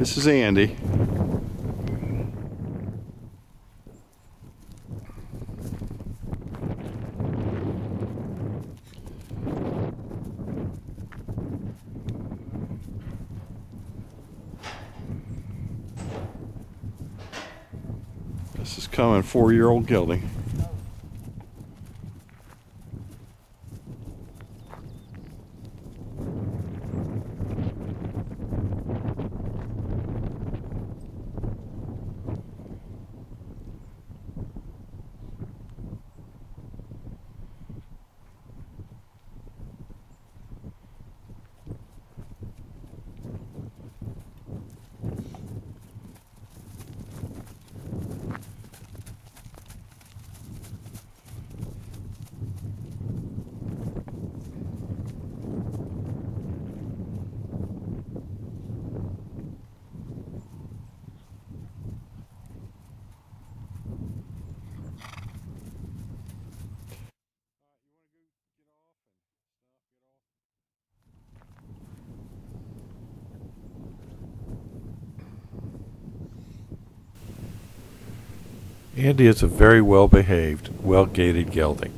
This is Andy. This is coming 4-year-old gelding. Andy is a very well-behaved, well-gaited gelding.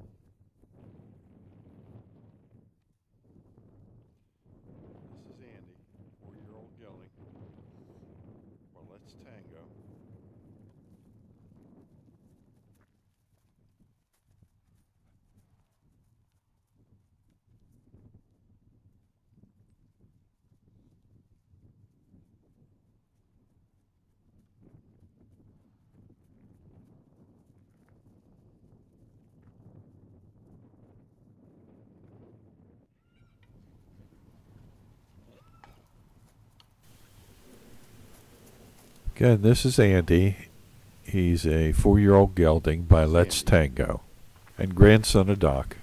This is Andy, 4-year-old gelding, or Let's Tango. Again, this is Andy. He's a 4-year-old gelding by Let's Tango and grandson of Doc.